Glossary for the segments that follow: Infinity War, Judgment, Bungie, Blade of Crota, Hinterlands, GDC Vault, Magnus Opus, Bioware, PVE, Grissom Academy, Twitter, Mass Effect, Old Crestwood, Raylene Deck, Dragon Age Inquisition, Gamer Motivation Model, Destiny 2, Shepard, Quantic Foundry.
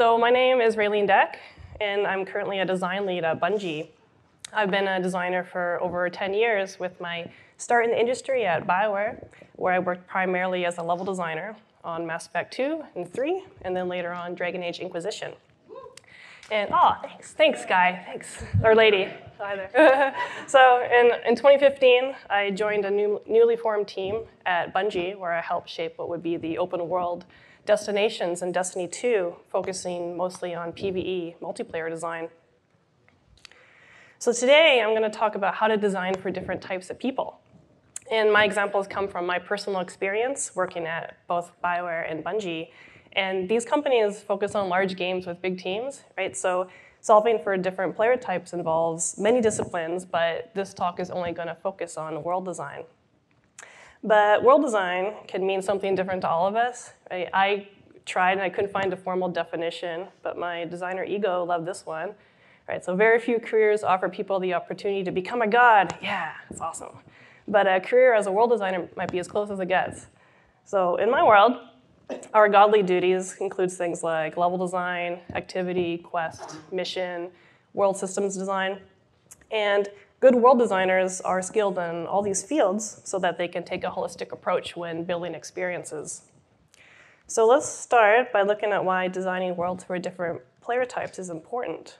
So my name is Raylene Deck, and I'm currently a design lead at Bungie. I've been a designer for over 10 years with my start in the industry at Bioware, where I worked primarily as a level designer on Mass Effect 2 and 3, and then later on Dragon Age Inquisition. And oh, thanks guy, thanks, or lady, either. So in 2015, I joined a newly formed team at Bungie, where I helped shape what would be the open world destinations in Destiny 2, focusing mostly on PVE multiplayer design. So today, I'm going to talk about how to design for different types of people. And my examples come from my personal experience working at both BioWare and Bungie. And these companies focus on large games with big teams, right? So solving for different player types involves many disciplines, but this talk is only going to focus on world design. But world design can mean something different to all of us, right? I tried and I couldn't find a formal definition, but my designer ego loved this one, right? So very few careers offer people the opportunity to become a god. Yeah, that's awesome. But a career as a world designer might be as close as it gets. So in my world, our godly duties includes things like level design, activity, quest, mission, world systems design. And good world designers are skilled in all these fields so that they can take a holistic approach when building experiences. So let's start by looking at why designing worlds for different player types is important.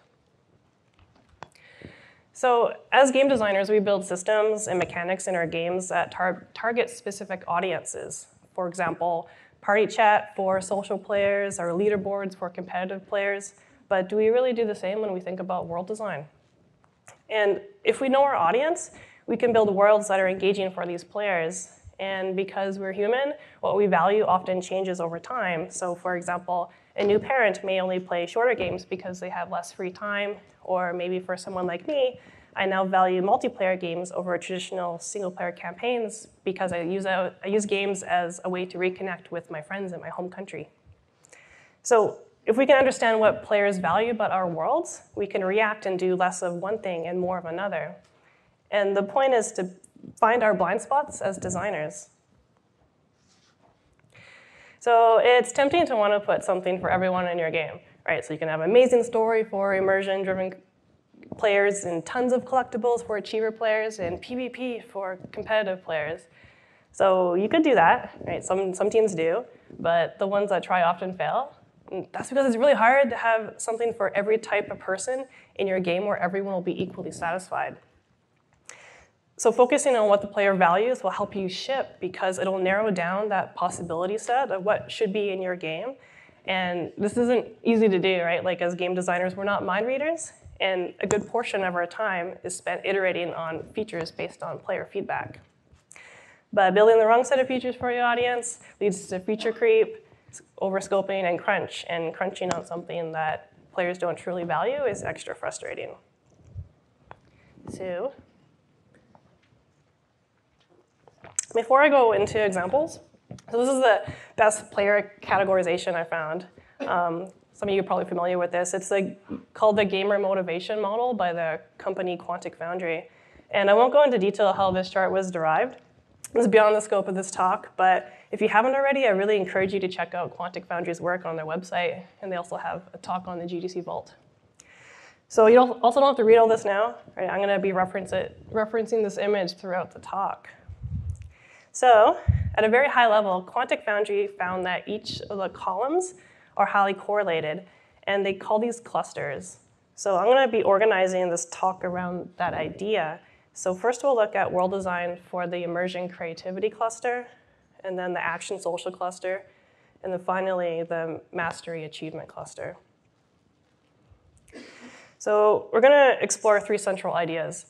So as game designers, we build systems and mechanics in our games that target specific audiences. For example, party chat for social players, or leaderboards for competitive players, but do we really do the same when we think about world design? And if we know our audience, we can build worlds that are engaging for these players. And because we're human, what we value often changes over time. So for example, a new parent may only play shorter games because they have less free time, or maybe for someone like me, I now value multiplayer games over traditional single-player campaigns because I use games as a way to reconnect with my friends in my home country. So if we can understand what players value about our worlds, we can react and do less of one thing and more of another. And the point is to find our blind spots as designers. So it's tempting to want to put something for everyone in your game, right? So you can have an amazing story for immersion-driven players and tons of collectibles for achiever players and PvP for competitive players. So you could do that, right? Some teams do, but the ones that try often fail. And that's because it's really hard to have something for every type of person in your game where everyone will be equally satisfied. So focusing on what the player values will help you ship because it'll narrow down that possibility set of what should be in your game. And this isn't easy to do, right? Like as game designers, we're not mind readers. And a good portion of our time is spent iterating on features based on player feedback. But building the wrong set of features for your audience leads to feature creep, overscoping, and crunch. And crunching on something that players don't truly value is extra frustrating. So before I go into examples, so this is the best player categorization I found. Some of you are probably familiar with this. It's called the Gamer Motivation Model by the company Quantic Foundry. And I won't go into detail how this chart was derived. It's beyond the scope of this talk, but if you haven't already, I really encourage you to check out Quantic Foundry's work on their website, and they also have a talk on the GDC Vault. So you also don't have to read all this now, right? I'm going to be referencing this image throughout the talk. So at a very high level, Quantic Foundry found that each of the columns are highly correlated, and they call these clusters. So I'm going to be organizing this talk around that idea. So first we'll look at world design for the immersion creativity cluster, and then the action social cluster, and then finally the mastery achievement cluster. So we're going to explore three central ideas,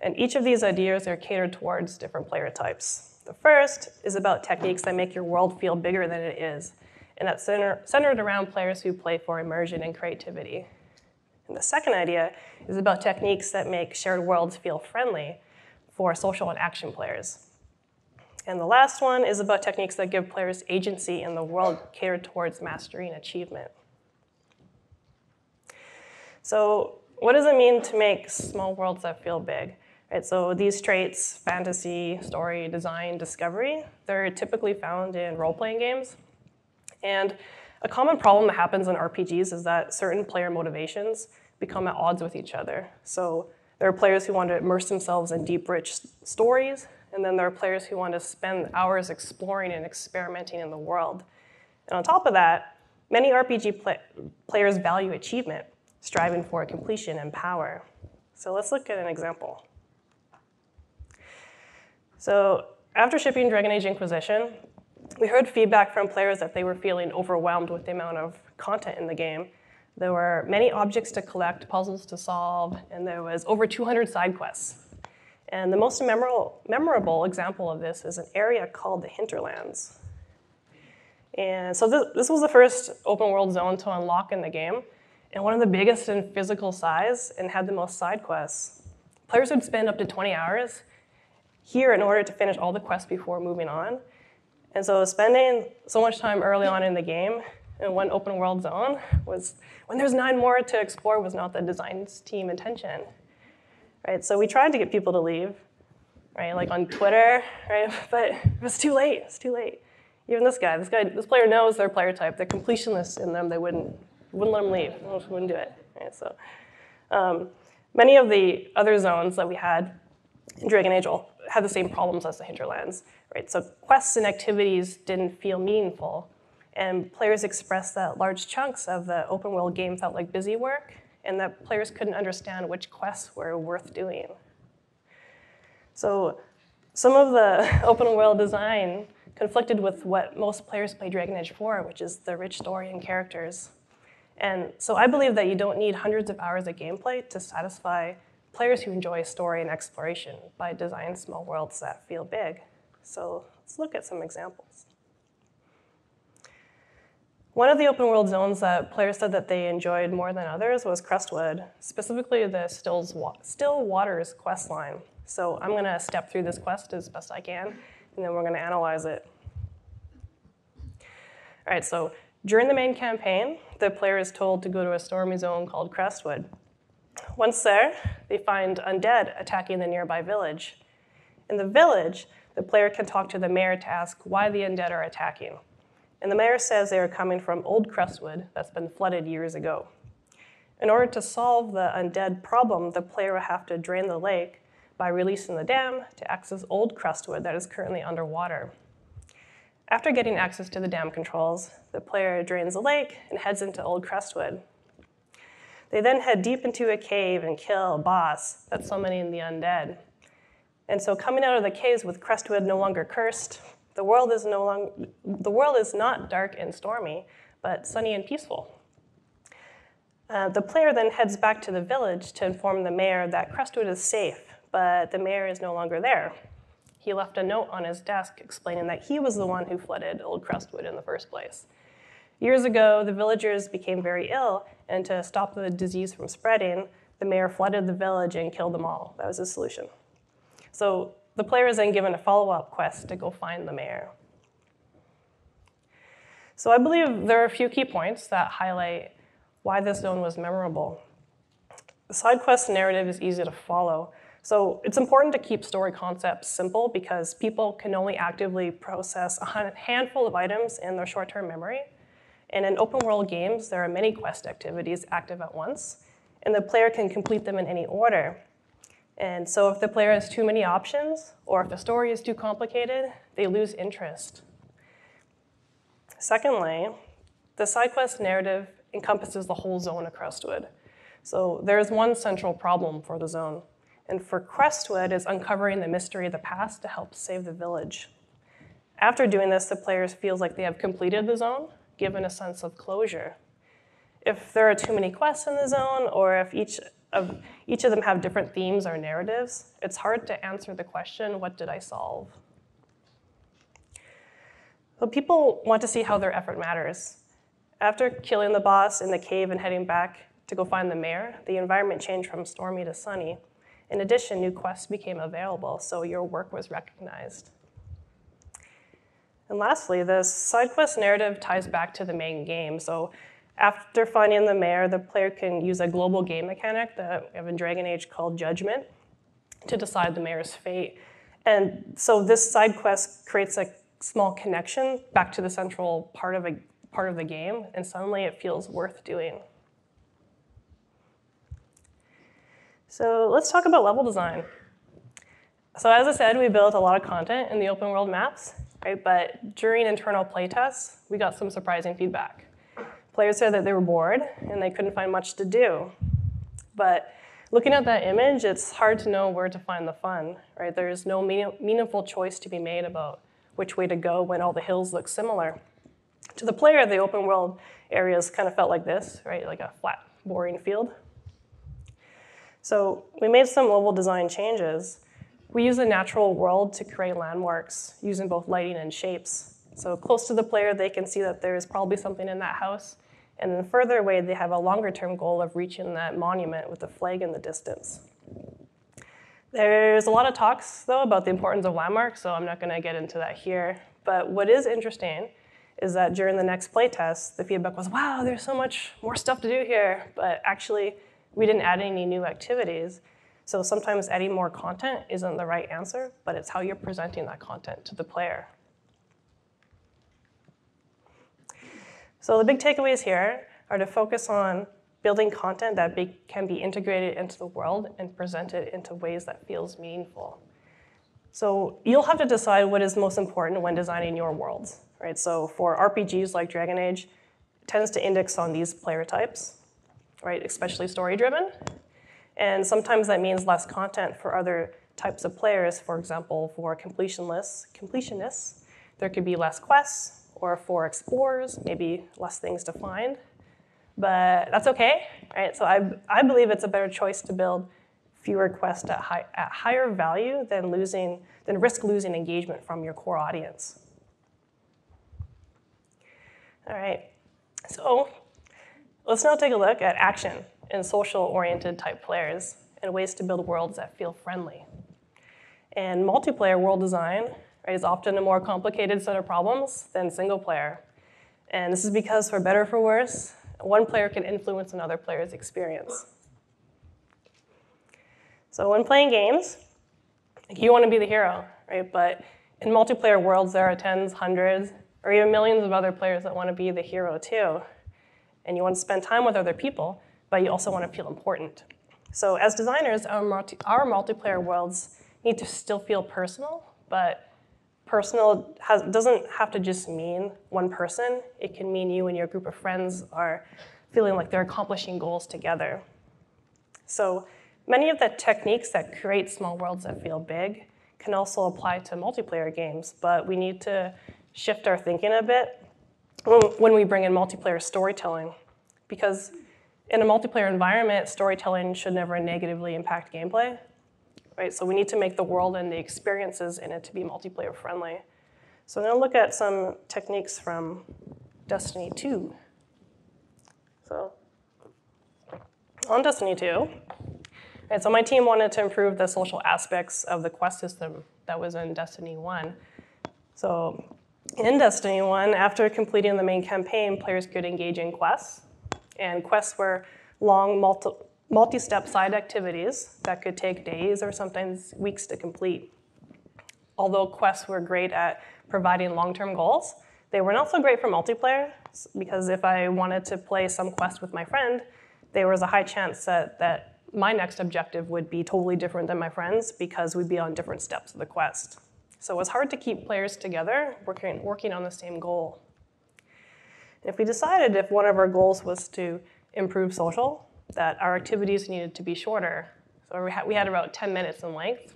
and each of these ideas are catered towards different player types. The first is about techniques that make your world feel bigger than it is. And that's centered around players who play for immersion and creativity. And the second idea is about techniques that make shared worlds feel friendly for social and action players. And the last one is about techniques that give players agency in the world catered towards mastery and achievement. So what does it mean to make small worlds that feel big? Right, so these traits, fantasy, story, design, discovery, they're typically found in role-playing games. And A common problem that happens in RPGs is that certain player motivations become at odds with each other. So there are players who want to immerse themselves in deep, rich stories, and then there are players who want to spend hours exploring and experimenting in the world. And on top of that, many RPG players value achievement, striving for completion and power. So let's look at an example. So after shipping Dragon Age Inquisition, we heard feedback from players that they were feeling overwhelmed with the amount of content in the game. There were many objects to collect, puzzles to solve, and there was over 200 side quests. And the most memorable example of this is an area called the Hinterlands. And so this was the first open world zone to unlock in the game, and one of the biggest in physical size and had the most side quests. Players would spend up to 20 hours here in order to finish all the quests before moving on. And so spending so much time early on in the game in one open world zone was, when there's 9 more to explore, was not the design team intention. Right, so we tried to get people to leave, right, like on Twitter, right, but it was too late, it's too late. Even this player knows their player type, they're completionist in them, they wouldn't let them leave, they wouldn't do it. Right, so many of the other zones that we had in Dragon Age had the same problems as the Hinterlands, right? So quests and activities didn't feel meaningful, and players expressed that large chunks of the open world game felt like busy work, and that players couldn't understand which quests were worth doing. So some of the open world design conflicted with what most players play Dragon Age for, which is the rich story and characters. And so I believe that you don't need hundreds of hours of gameplay to satisfy players who enjoy story and exploration by designing small worlds that feel big. So let's look at some examples. One of the open world zones that players said that they enjoyed more than others was Crestwood, specifically the Still Waters quest line. So I'm going to step through this quest as best I can, and then we're going to analyze it. All right, so during the main campaign, the player is told to go to a stormy zone called Crestwood. Once there, they find undead attacking the nearby village. In the village, the player can talk to the mayor to ask why the undead are attacking. And the mayor says they are coming from Old Crestwood that's been flooded years ago. In order to solve the undead problem, the player will have to drain the lake by releasing the dam to access Old Crestwood that is currently underwater. After getting access to the dam controls, the player drains the lake and heads into Old Crestwood. They then head deep into a cave and kill a boss that's summoning the undead. And so coming out of the caves with Crestwood no longer cursed, the world is not dark and stormy, but sunny and peaceful. The player then heads back to the village to inform the mayor that Crestwood is safe, but the mayor is no longer there. He left a note on his desk explaining that he was the one who flooded Old Crestwood in the first place. Years ago, the villagers became very ill, and to stop the disease from spreading, the mayor flooded the village and killed them all. That was his solution. So the player is then given a follow-up quest to go find the mayor. So I believe there are a few key points that highlight why this zone was memorable. The side quest narrative is easy to follow. So it's important to keep story concepts simple because people can only actively process a handful of items in their short-term memory. And in open world games, there are many quest activities active at once, and the player can complete them in any order. And so if the player has too many options, or if the story is too complicated, they lose interest. Secondly, the side quest narrative encompasses the whole zone of Crestwood. So there is one central problem for the zone. And for Crestwood, it's uncovering the mystery of the past to help save the village. After doing this, the player feels like they have completed the zone, given a sense of closure. If there are too many quests in the zone, or if each of them have different themes or narratives, it's hard to answer the question, what did I solve? So people want to see how their effort matters. After killing the boss in the cave and heading back to go find the mayor, the environment changed from stormy to sunny. In addition, new quests became available, so your work was recognized. And lastly, the side quest narrative ties back to the main game. So after finding the mayor, the player can use a global game mechanic that we have in Dragon Age called Judgment to decide the mayor's fate. And so this side quest creates a small connection back to the central part of a part of the game, and suddenly it feels worth doing. So let's talk about level design. So as I said, we built a lot of content in the open world maps, right? But during internal playtests, we got some surprising feedback. Players said that they were bored and they couldn't find much to do. But looking at that image, it's hard to know where to find the fun, right? There's no meaningful choice to be made about which way to go when all the hills look similar. To the player, the open world areas kind of felt like this, right? Like a flat, boring field. So we made some level design changes. We use the natural world to create landmarks using both lighting and shapes. So close to the player, they can see that there's probably something in that house. And then further away, they have a longer-term goal of reaching that monument with the flag in the distance. There's a lot of talks, though, about the importance of landmarks, so I'm not going to get into that here. But what is interesting is that during the next playtest, the feedback was, wow, there's so much more stuff to do here. But actually, we didn't add any new activities. So sometimes adding more content isn't the right answer, but it's how you're presenting that content to the player. So the big takeaways here are to focus on building content that can be integrated into the world and presented into ways that feels meaningful. So you'll have to decide what is most important when designing your worlds, right? So for RPGs like Dragon Age, it tends to index on these player types, right? Especially story-driven. And sometimes that means less content for other types of players. For example, for completionists, there could be less quests, or for explorers, maybe less things to find. But that's OK, right? So I believe it's a better choice to build fewer quests at higher value than risk losing engagement from your core audience. All right, so let's now take a look at action and social-oriented type players and ways to build worlds that feel friendly. And multiplayer world design, right, is often a more complicated set of problems than single player. And this is because, for better or for worse, one player can influence another player's experience. So when playing games, you want to be the hero, right? But in multiplayer worlds, there are tens, hundreds, or even millions of other players that want to be the hero too. And you want to spend time with other people, but you also want to feel important. So as designers, our multiplayer worlds need to still feel personal, but personal doesn't have to just mean one person. It can mean you and your group of friends are feeling like they're accomplishing goals together. So many of the techniques that create small worlds that feel big can also apply to multiplayer games, but we need to shift our thinking a bit when we bring in multiplayer storytelling. Because in a multiplayer environment, storytelling should never negatively impact gameplay. Right, so we need to make the world and the experiences in it to be multiplayer friendly. So I'm going to look at some techniques from Destiny 2. So on Destiny 2, right, so my team wanted to improve the social aspects of the quest system that was in Destiny 1. So in Destiny 1, after completing the main campaign, players could engage in quests. And quests were long, multi-step side activities that could take days or sometimes weeks to complete. Although quests were great at providing long-term goals, they were not so great for multiplayer, because if I wanted to play some quest with my friend, there was a high chance that my next objective would be totally different than my friend's, because we'd be on different steps of the quest. So it was hard to keep players together working on the same goal. And if we decided if one of our goals was to improve social, that our activities needed to be shorter. So we had about 10 minutes in length.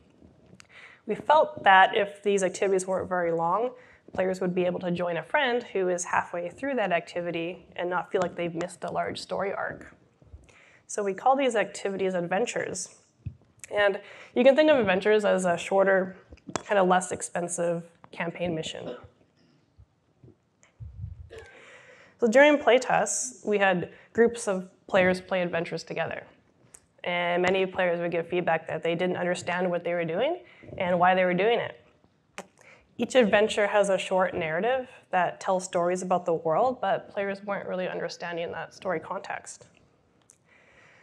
We felt that if these activities weren't very long, players would be able to join a friend who is halfway through that activity and not feel like they've missed a large story arc. So we call these activities adventures. And you can think of adventures as a shorter, kind of less expensive campaign mission. So during playtests, we had groups of players play adventures together. And many players would give feedback that they didn't understand what they were doing and why they were doing it. Each adventure has a short narrative that tells stories about the world, but players weren't really understanding that story context.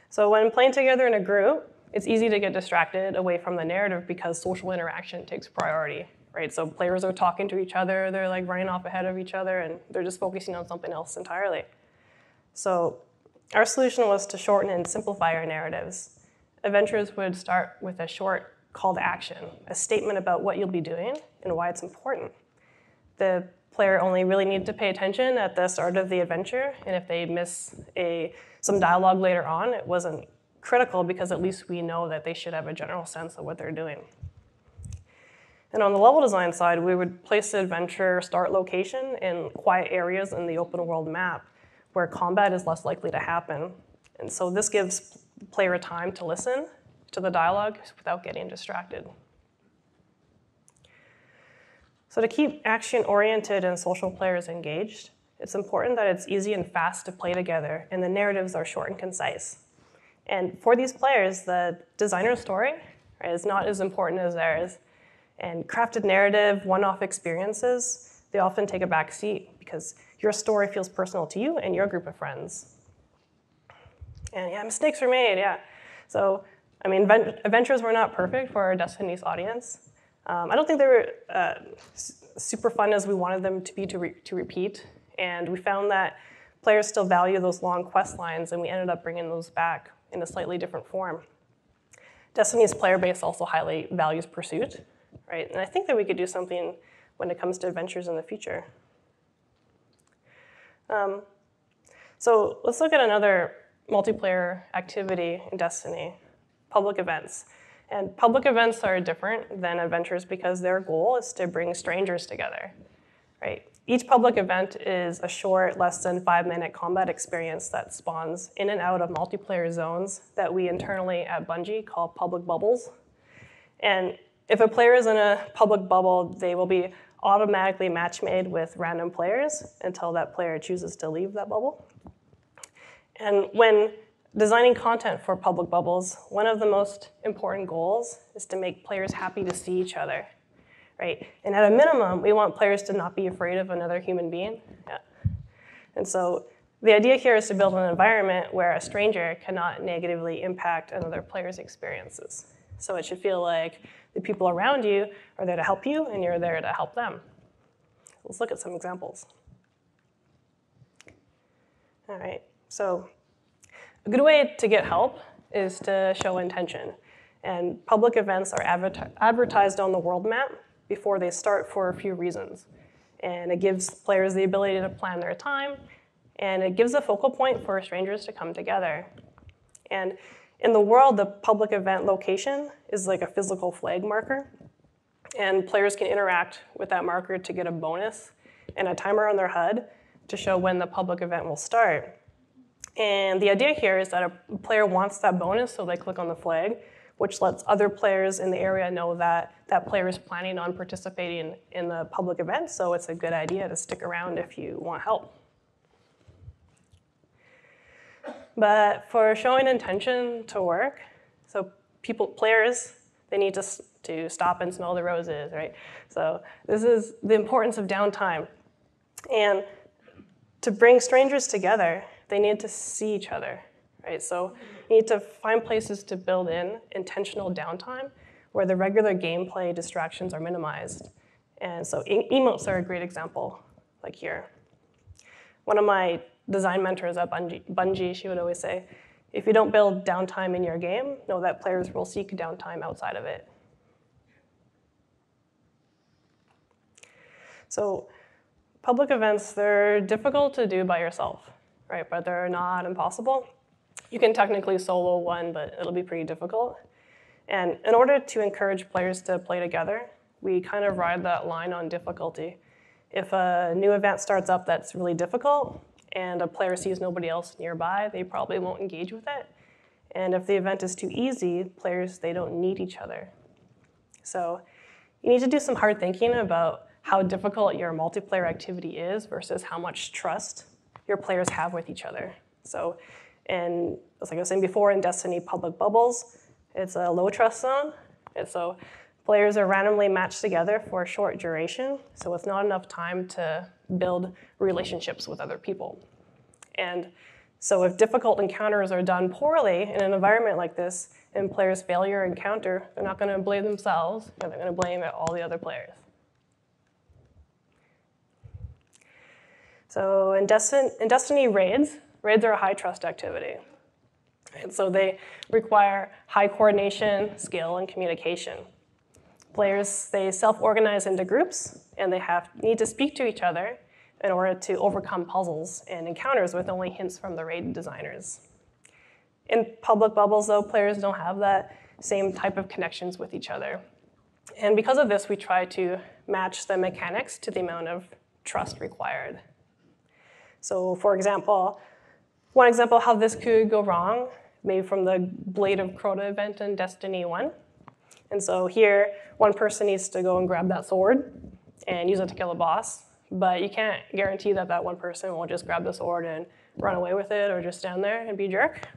So when playing together in a group, it's easy to get distracted away from the narrative because social interaction takes priority, right? So players are talking to each other, they're like running off ahead of each other, and they're just focusing on something else entirely. So our solution was to shorten and simplify our narratives. Adventures would start with a short call to action, a statement about what you'll be doing and why it's important. The player only really needed to pay attention at the start of the adventure, and if they miss some dialogue later on, it wasn't critical because at least we know that they should have a general sense of what they're doing. And on the level design side, we would place the adventure start location in quiet areas in the open world map where combat is less likely to happen. And so this gives the player time to listen to the dialogue without getting distracted. So to keep action-oriented and social players engaged, it's important that it's easy and fast to play together, and the narratives are short and concise. And for these players, the designer's story is not as important as theirs. And crafted narrative, one-off experiences, they often take a back seat because your story feels personal to you and your group of friends. And yeah, mistakes were made, yeah. So, I mean, adventures were not perfect for our Destiny's audience. I don't think they were super fun as we wanted them to be to repeat. And we found that players still value those long quest lines, and we ended up bringing those back in a slightly different form. Destiny's player base also highly values pursuit, right? And I think that we could do something when it comes to adventures in the future. So let's look at another multiplayer activity in Destiny, public events. And public events are different than adventures because their goal is to bring strangers together, right? Each public event is a short, less than 5-minute combat experience that spawns in and out of multiplayer zones that we internally at Bungie call public bubbles. And if a player is in a public bubble, they will be automatically match-made with random players until that player chooses to leave that bubble. And when designing content for public bubbles, one of the most important goals is to make players happy to see each other, right? And at a minimum, we want players to not be afraid of another human being. Yeah. And so the idea here is to build an environment where a stranger cannot negatively impact another player's experiences. So it should feel like the people around you are there to help you and you're there to help them. Let's look at some examples. All right, so a good way to get help is to show intention. And public events are advertised on the world map before they start for a few reasons. And it gives players the ability to plan their time, and it gives a focal point for strangers to come together. And in the world, the public event location is like a physical flag marker, and players can interact with that marker to get a bonus and a timer on their HUD to show when the public event will start. And the idea here is that a player wants that bonus, so they click on the flag, which lets other players in the area know that that player is planning on participating in the public event, so it's a good idea to stick around if you want help. But for showing intention to work, so players, they need to stop and smell the roses, right? So this is the importance of downtime. And to bring strangers together, they need to see each other, right? So you need to find places to build in intentional downtime where the regular gameplay distractions are minimized. And so emotes are a great example, like here. One of my design mentors at Bungie, she would always say, if you don't build downtime in your game, know that players will seek downtime outside of it. So public events, they're difficult to do by yourself, right? But they're not impossible. You can technically solo one, but it'll be pretty difficult. And in order to encourage players to play together, we kind of ride that line on difficulty. If a new event starts up that's really difficult, and a player sees nobody else nearby, they probably won't engage with it. And if the event is too easy, players, they don't need each other. So you need to do some hard thinking about how difficult your multiplayer activity is versus how much trust your players have with each other. So, and like I was saying before, in Destiny public bubbles, it's a low trust zone. And so players are randomly matched together for a short duration, so it's not enough time to build relationships with other people. And so if difficult encounters are done poorly in an environment like this, and players fail your encounter, they're not gonna blame themselves, but they're gonna blame all the other players, So in Destiny raids are a high trust activity. And so they require high coordination, skill, and communication. Players, they self-organize into groups, and they need to speak to each other in order to overcome puzzles and encounters with only hints from the raid designers. In public bubbles, though, players don't have that same type of connections with each other. And because of this, we try to match the mechanics to the amount of trust required. So for example, one example of how this could go wrong, maybe from the Blade of Crota event in Destiny 1. And so here, one person needs to go and grab that sword and use it to kill a boss. But you can't guarantee that that one person won't just grab the sword and run away with it or just stand there and be a jerk.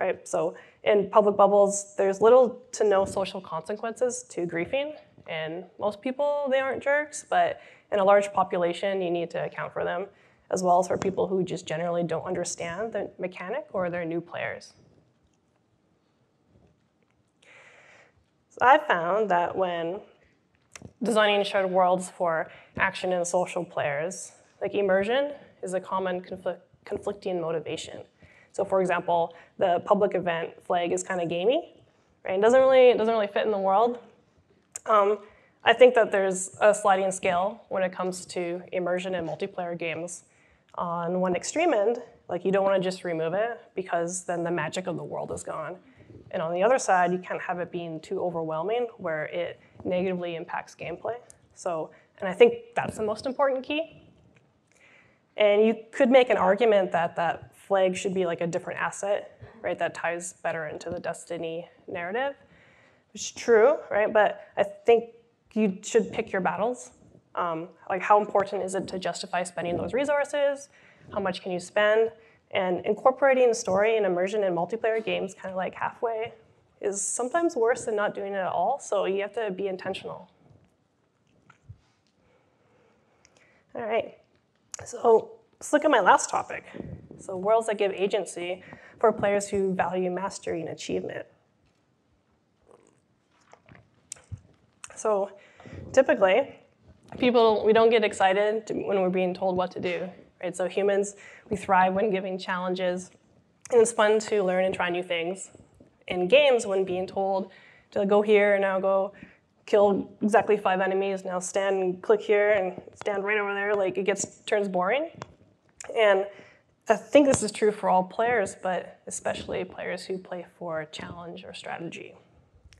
Right? So in public bubbles, there's little to no social consequences to griefing. And most people, they aren't jerks. But in a large population, you need to account for them, as well as for people who just generally don't understand the mechanic or they're new players. So I found that when designing shared worlds for action and social players, like immersion is a common conflicting motivation. So for example, the public event flag is kind of gamey, right? It doesn't really fit in the world. I think that there's a sliding scale when it comes to immersion in multiplayer games. On one extreme end, like you don't want to just remove it because then the magic of the world is gone. And on the other side, you can't have it being too overwhelming where it negatively impacts gameplay. So, and I think that's the most important key. And you could make an argument that that flag should be like a different asset, right? That ties better into the Destiny narrative, which is true, right? But I think you should pick your battles. Like how important is it to justify spending those resources? How much can you spend? And incorporating story and immersion in multiplayer games kind of like halfway is sometimes worse than not doing it at all, so you have to be intentional. All right, so let's look at my last topic. So worlds that give agency for players who value mastery and achievement. So typically, people, we don't get excited when we're being told what to do. Right? So humans, we thrive when giving challenges, and it's fun to learn and try new things. In games, when being told to go here and now go kill exactly 5 enemies, now stand and click here and stand right over there, like it turns boring. And I think this is true for all players, but especially players who play for challenge or strategy.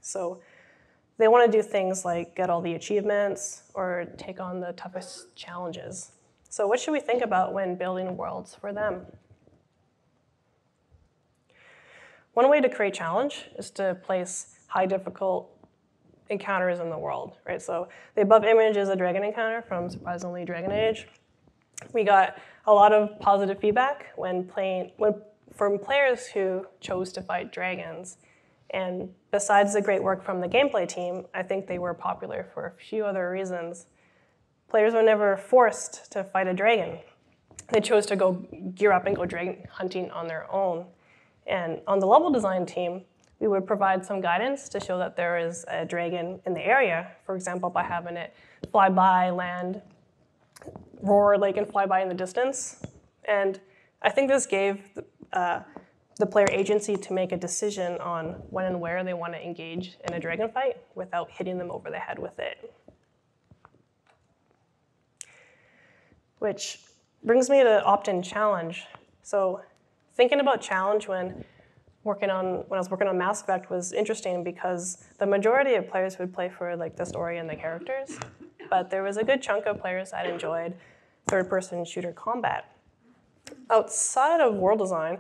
So they want to do things like get all the achievements or take on the toughest challenges. So what should we think about when building worlds for them? One way to create challenge is to place high difficult encounters in the world, right? So the above image is a dragon encounter from, surprisingly, Dragon Age. We got a lot of positive feedback from players who chose to fight dragons. And besides the great work from the gameplay team, I think they were popular for a few other reasons. Players were never forced to fight a dragon. They chose to go gear up and go dragon hunting on their own. And on the level design team, we would provide some guidance to show that there is a dragon in the area, for example, by having it fly by, land, roar like and fly by in the distance. And I think this gave the player agency to make a decision on when and where they want to engage in a dragon fight without hitting them over the head with it. Which brings me to opt-in challenge. So thinking about challenge when I was working on Mass Effect was interesting because the majority of players would play for like the story and the characters, but there was a good chunk of players that enjoyed third-person shooter combat. Outside of world design,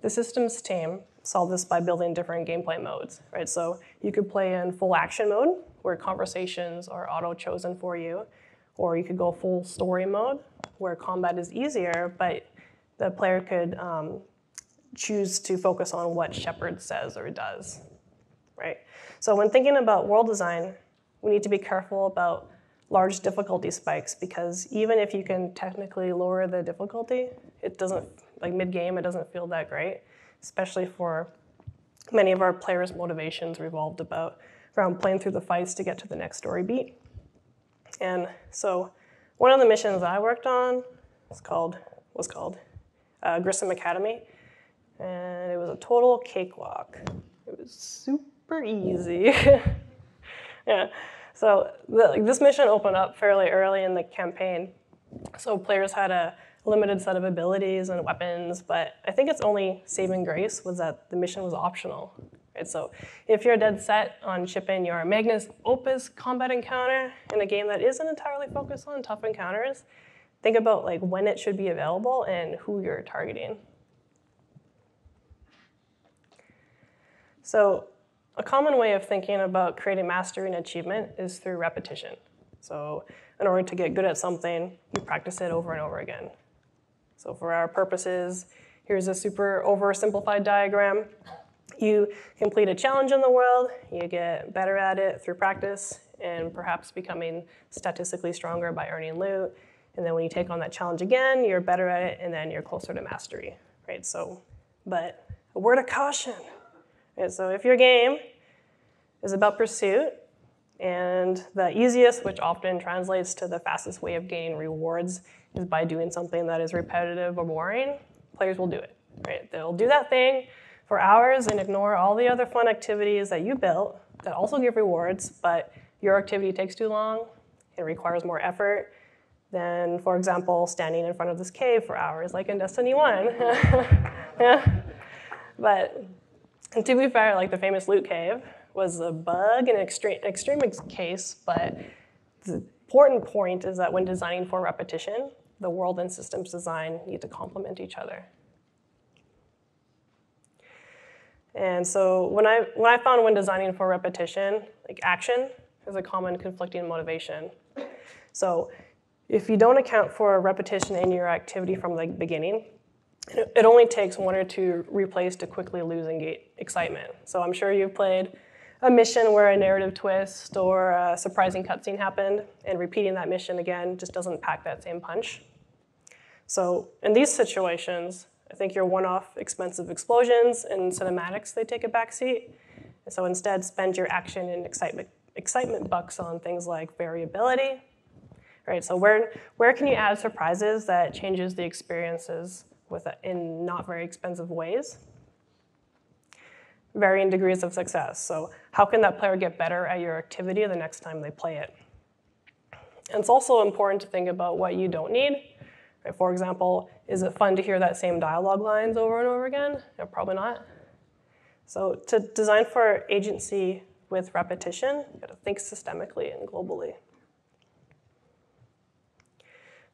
the systems team solved this by building different gameplay modes, right? So you could play in full action mode, where conversations are auto-chosen for you, or you could go full story mode, where combat is easier, but the player could choose to focus on what Shepard says or does, right? So when thinking about world design, we need to be careful about large difficulty spikes, because even if you can technically lower the difficulty, it doesn't, like mid-game, it doesn't feel that great, especially for many of our players' motivations revolved around playing through the fights to get to the next story beat. And so one of the missions I worked on was called Grissom Academy, and it was a total cakewalk. It was super easy. Yeah. So this mission opened up fairly early in the campaign, so players had a limited set of abilities and weapons, but I think its only saving grace was that the mission was optional. Right? So if you're dead set on shipping your Magnus Opus combat encounter in a game that isn't entirely focused on tough encounters, think about like when it should be available and who you're targeting. So a common way of thinking about creating mastery and achievement is through repetition. So in order to get good at something, you practice it over and over again. So for our purposes, here's a super oversimplified diagram. You complete a challenge in the world, you get better at it through practice, and perhaps becoming statistically stronger by earning loot. And then when you take on that challenge again, you're better at it, and then you're closer to mastery, right? So, but a word of caution. Right, so if your game is about pursuit, and the easiest, which often translates to the fastest way of gaining rewards, is by doing something that is repetitive or boring, players will do it, right? They'll do that thing for hours and ignore all the other fun activities that you built that also give rewards, but your activity takes too long, it requires more effort than, for example, standing in front of this cave for hours, like in Destiny 1. Yeah. But to be fair, like the famous loot cave was a bug in an extreme case, but the important point is that when designing for repetition, the world and systems design need to complement each other. And so when I found when designing for repetition, like action is a common conflicting motivation. So if you don't account for repetition in your activity from the beginning, it only takes one or two replays to quickly lose excitement. So I'm sure you've played a mission where a narrative twist or a surprising cutscene happened, and repeating that mission again just doesn't pack that same punch. So in these situations, I think your one-off expensive explosions and cinematics, they take a backseat. So instead, spend your action and excitement bucks on things like variability. Right, so where can you add surprises that changes the experiences in not very expensive ways? Varying degrees of success. So how can that player get better at your activity the next time they play it? And it's also important to think about what you don't need. Right, for example, is it fun to hear that same dialogue lines over and over again? No, probably not. So to design for agency with repetition, you gotta think systemically and globally.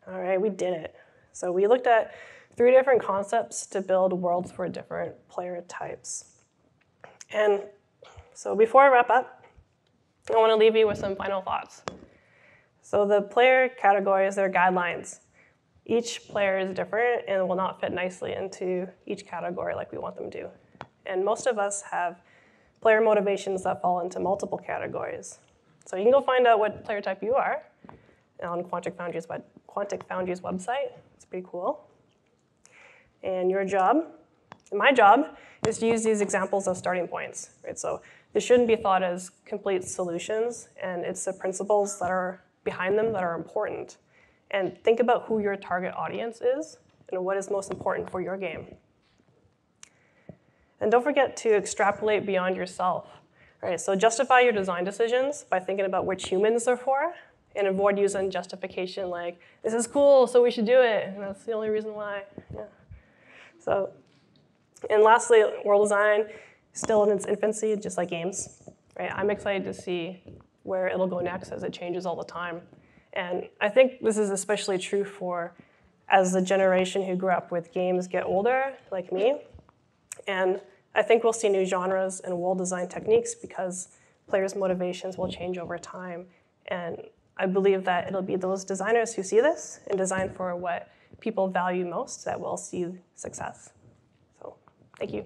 All right, we did it. So we looked at 3 different concepts to build worlds for different player types. And so before I wrap up, I want to leave you with some final thoughts. So the player categories, they're guidelines. Each player is different and will not fit nicely into each category like we want them to. And most of us have player motivations that fall into multiple categories. So you can go find out what player type you are on Quantic Foundry's website. It's pretty cool. And your job, and my job, is to use these examples as starting points. Right? So this shouldn't be thought as complete solutions, and it's the principles that are behind them that are important. And think about who your target audience is and what is most important for your game. And don't forget to extrapolate beyond yourself. Right? So justify your design decisions by thinking about which humans they're for, and avoid using justification like, this is cool, so we should do it, and that's the only reason why. Yeah. So, and lastly, world design is still in its infancy, just like games. Right? I'm excited to see where it'll go next as it changes all the time. And I think this is especially true for as the generation who grew up with games get older, like me. And I think we'll see new genres and world design techniques because players' motivations will change over time. And I believe that it'll be those designers who see this and design for what people value most that will see success. So, thank you.